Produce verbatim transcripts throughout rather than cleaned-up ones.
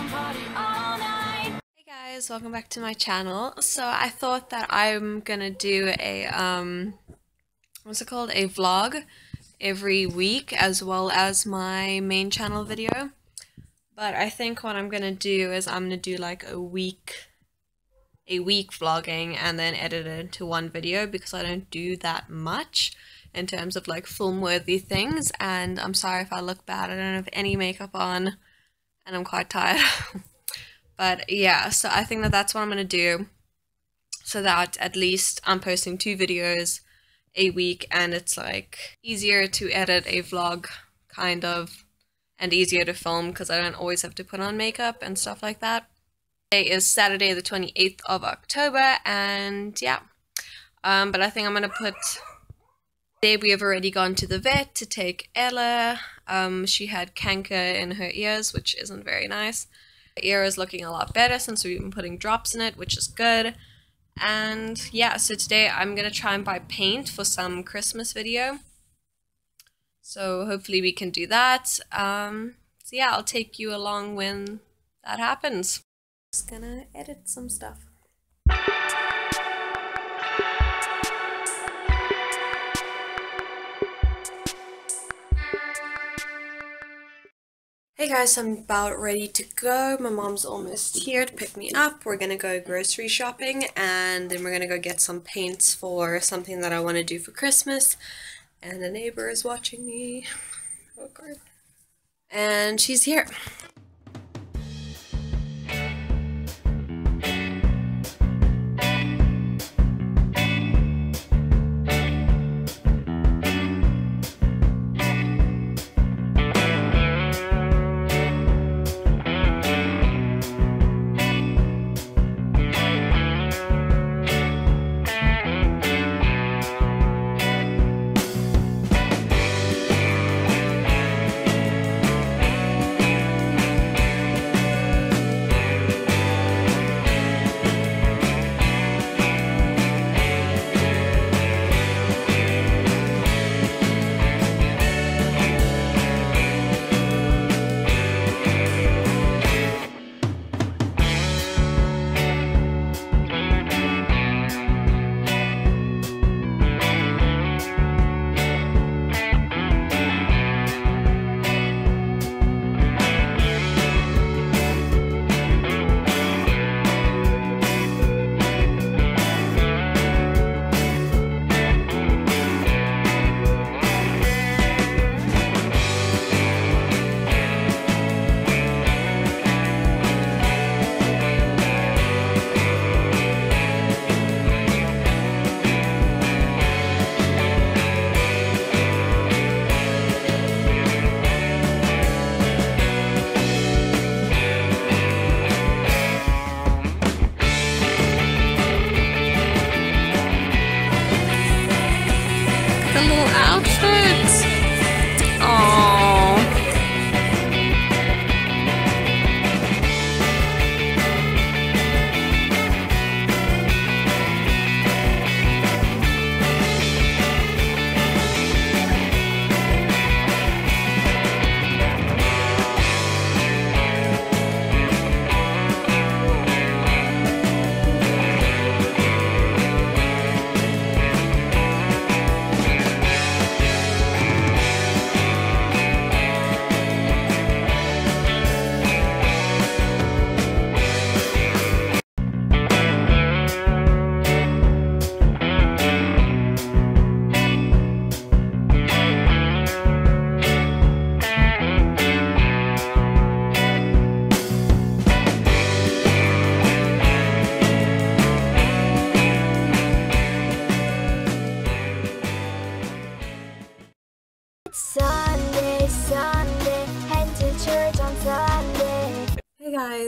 Hey guys, welcome back to my channel. So I thought that I'm gonna do a um what's it called a vlog every week as well as my main channel video, but I think what I'm gonna do is I'm gonna do like a week a week vlogging and then edit it into one video, because I don't do that much in terms of like film worthy things. And I'm sorry if I look bad, I don't have any makeup on and I'm quite tired. But yeah, so I think that that's what I'm going to do, so that at least I'm posting two videos a week and it's like easier to edit a vlog kind of, and easier to film because I don't always have to put on makeup and stuff like that. Today is Saturday the twenty-eighth of October, and yeah, um, but I think I'm going to put... Today we have already gone to the vet to take Ella. Um, she had canker in her ears, which isn't very nice. Her ear is looking a lot better since we've been putting drops in it, which is good. And yeah, so today I'm going to try and buy paint for some Christmas video. So hopefully we can do that. Um, so yeah, I'll take you along when that happens. Just gonna edit some stuff. Hey guys, I'm about ready to go. My mom's almost here to pick me up. We're gonna go grocery shopping and then we're gonna go get some paints for something that I want to do for Christmas. And a neighbor is watching me. Oh God. And she's here.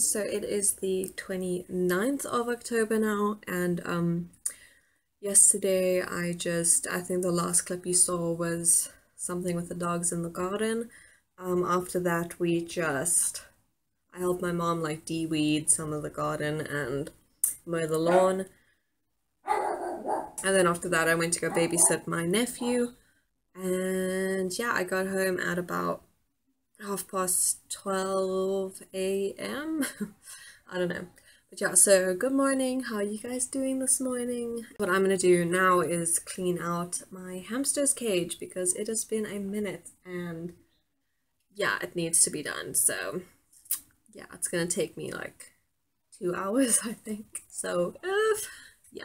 So it is the twenty-ninth of October now, and um yesterday I just I think the last clip you saw was something with the dogs in the garden. Um after that we just I helped my mom like de-weed some of the garden and mow the lawn, and then after that I went to go babysit my nephew. And yeah, I got home at about half past twelve a m I don't know. But yeah, so good morning, how are you guys doing this morning? What I'm gonna do now is clean out my hamster's cage because it has been a minute and yeah, it needs to be done. So yeah, it's gonna take me like two hours, I think. So uh, yeah.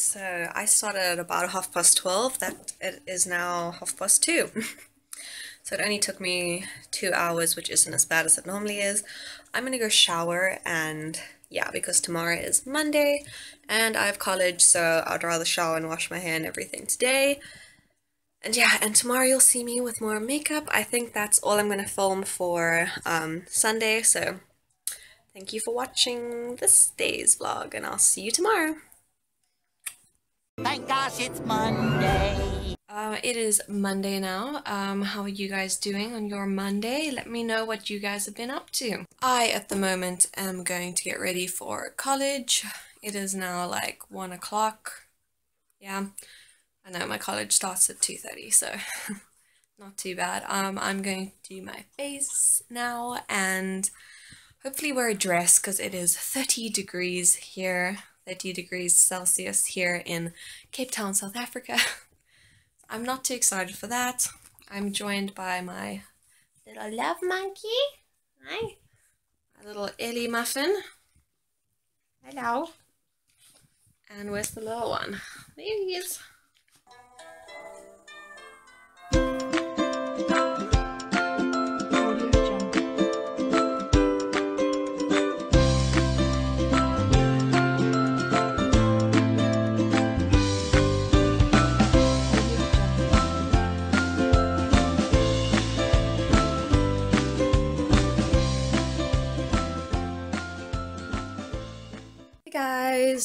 So I started at about half past twelve, that it is now half past two. So it only took me two hours, which isn't as bad as it normally is. I'm gonna go shower and yeah, because tomorrow is Monday and I have college, so I'd rather shower and wash my hair and everything today. And yeah, and tomorrow you'll see me with more makeup. I think that's all I'm gonna film for um, Sunday, so thank you for watching this day's vlog and I'll see you tomorrow. Thank gosh it's Monday! Uh, it is Monday now. Um, how are you guys doing on your Monday? Let me know what you guys have been up to. I, at the moment, am going to get ready for college. It is now like one o'clock. Yeah, I know my college starts at two thirty, so not too bad. Um, I'm going to do my face now and hopefully wear a dress because it is thirty degrees here. thirty degrees Celsius here in Cape Town, South Africa. I'm not too excited for that. I'm joined by my little love monkey. Hi. My little Ellie Muffin. Hello. And where's the little one? There he is.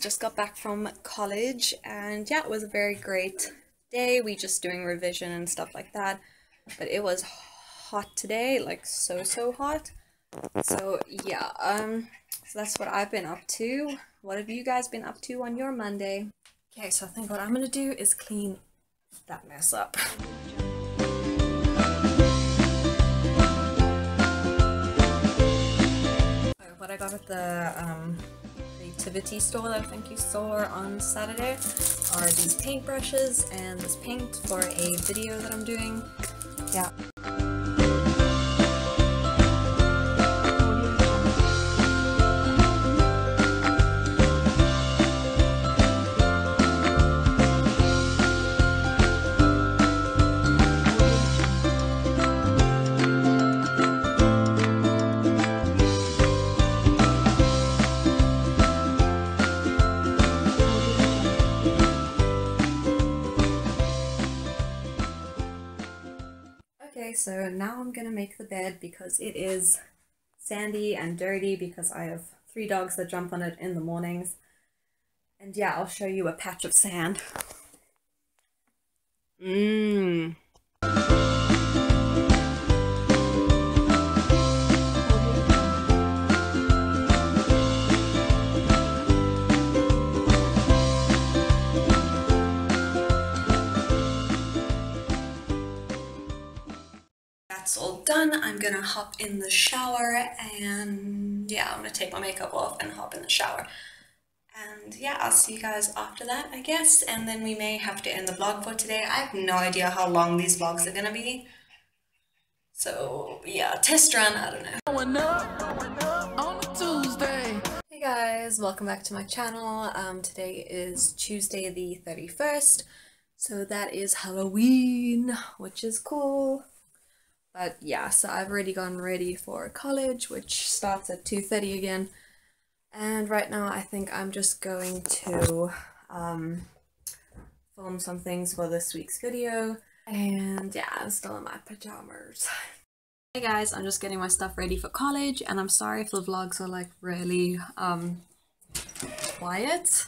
Just got back from college and yeah, it was a very great day. We just doing revision and stuff like that, but it was hot today, like so so hot. So yeah, um so that's what I've been up to. What have you guys been up to on your Monday? Okay, so I think what I'm gonna do is clean that mess up. So what I got at the um Activity store that I think you saw on Saturday are these paint brushes and this paint for a video that I'm doing. Yeah. so now I'm gonna make the bed because it is sandy and dirty because I have three dogs that jump on it in the mornings. And yeah, I'll show you a patch of sand. Mmm. That's all done. I'm gonna hop in the shower and yeah, I'm gonna take my makeup off and hop in the shower. And yeah, I'll see you guys after that, I guess, and then we may have to end the vlog for today. I have no idea how long these vlogs are gonna be. So yeah, test run, I don't know. Going up on a Tuesday. Hey guys, welcome back to my channel. Um, today is Tuesday the thirty-first, so that is Halloween, which is cool. But yeah, so I've already gotten ready for college, which starts at two thirty again. And right now I think I'm just going to um, film some things for this week's video. And yeah, I'm still in my pajamas. Hey guys, I'm just getting my stuff ready for college, and I'm sorry if the vlogs are like really um, quiet.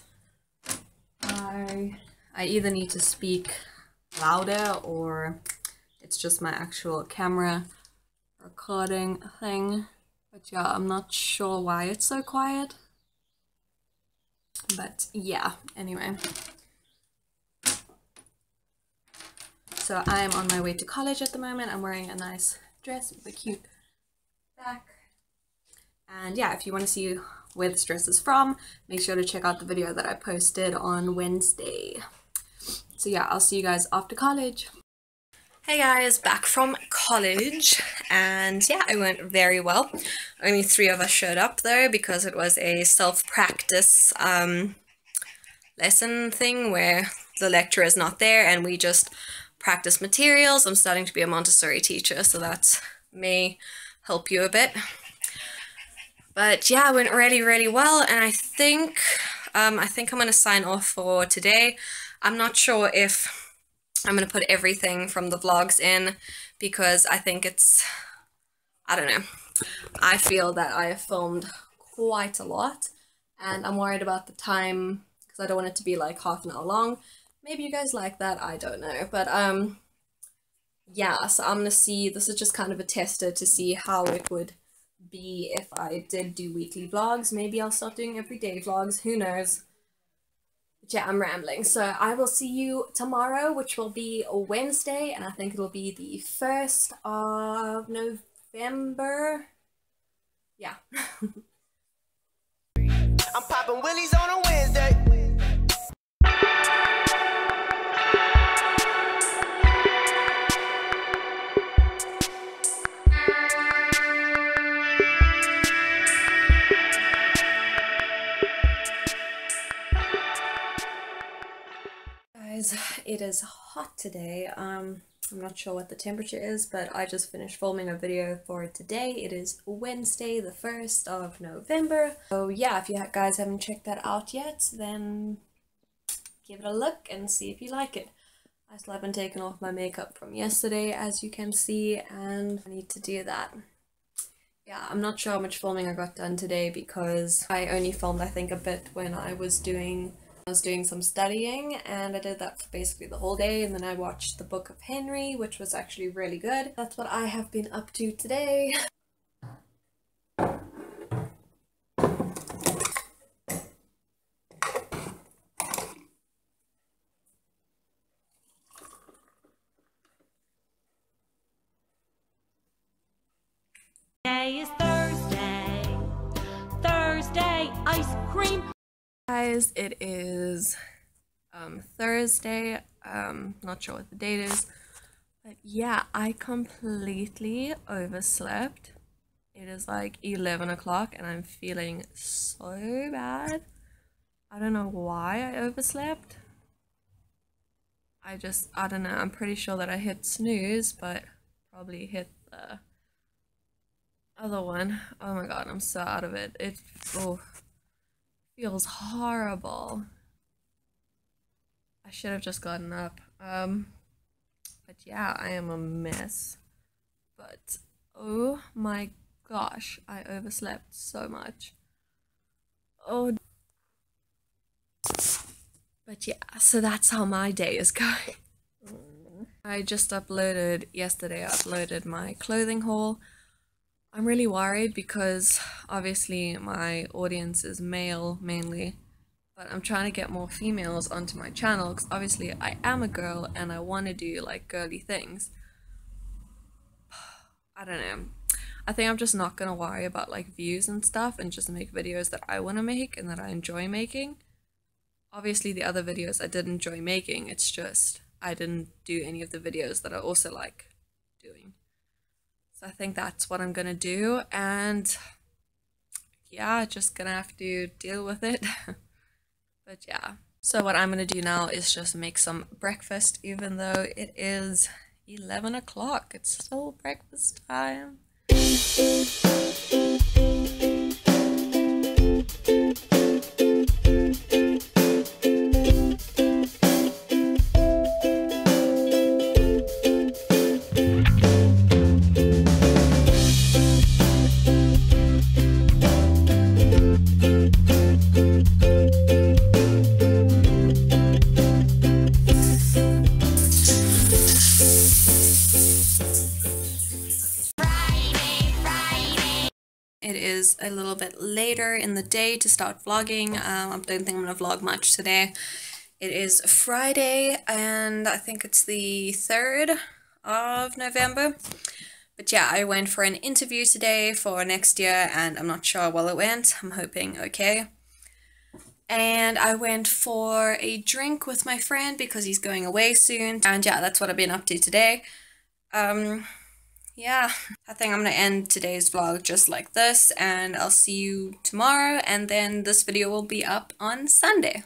I, I either need to speak louder or it's just my actual camera recording thing, but yeah, I'm not sure why it's so quiet, but yeah, anyway. So I'm on my way to college at the moment. I'm wearing a nice dress with a cute back, and yeah, if you want to see where this dress is from, make sure to check out the video that I posted on Wednesday. So yeah, I'll see you guys after college. Hey guys, back from college, and yeah, it went very well. Only three of us showed up though, because it was a self-practice um, lesson thing where the lecturer is not there and we just practice materials. I'm starting to be a Montessori teacher, so that may help you a bit. But yeah, it went really, really well, and I think, um, I think I'm going to sign off for today. I'm not sure if I'm going to put everything from the vlogs in, because I think it's, I don't know, I feel that I have filmed quite a lot, and I'm worried about the time, because I don't want it to be like half an hour long. Maybe you guys like that, I don't know, but um, yeah, so I'm going to see, this is just kind of a tester to see how it would be if I did do weekly vlogs. Maybe I'll start doing everyday vlogs, who knows. Yeah, I'm rambling, so I will see you tomorrow, which will be a Wednesday, and I think it'll be the first of November. Yeah. I'm popping willies on a Wednesday. It is hot today. um I'm not sure what the temperature is, but I just finished filming a video for today. It is Wednesday the first of November, so yeah, if you guys haven't checked that out yet, then give it a look and see if you like it. I still haven't taken off my makeup from yesterday, as you can see, and I need to do that. Yeah, I'm not sure how much filming I got done today, because I only filmed I think a bit when I was doing I was doing some studying, and I did that for basically the whole day, and then I watched The Book of Henry, which was actually really good. That's what I have been up to today. Today is Thursday. Thursday ice cream. Guys, it is um, Thursday, um, not sure what the date is, but yeah, I completely overslept. It is like eleven o'clock and I'm feeling so bad. I don't know why I overslept. I just, I don't know, I'm pretty sure that I hit snooze, but probably hit the other one. Oh my god, I'm so out of it. It, oh. Feels horrible. I should have just gotten up. Um, but yeah, I am a mess. but oh my gosh, I overslept so much. Oh, but yeah, so that's how my day is going. I just uploaded, yesterday I uploaded my clothing haul. I'm really worried because obviously my audience is male mainly, but I'm trying to get more females onto my channel because obviously I am a girl and I want to do like girly things. I don't know. I think I'm just not going to worry about like views and stuff and just make videos that I want to make and that I enjoy making. Obviously the other videos I did enjoy making, it's just I didn't do any of the videos that I also like doing. So I think that's what I'm going to do, and yeah, just going to have to deal with it. But yeah, so what I'm going to do now is just make some breakfast, even though it is eleven o'clock, it's still breakfast time. It is a little bit later in the day to start vlogging. Um, I don't think I'm going to vlog much today. It is Friday and I think it's the third of November. But yeah, I went for an interview today for next year and I'm not sure well it went. I'm hoping okay. And I went for a drink with my friend because he's going away soon. And yeah, that's what I've been up to today. Um... Yeah, I think I'm going to end today's vlog just like this, and I'll see you tomorrow, and then this video will be up on Sunday.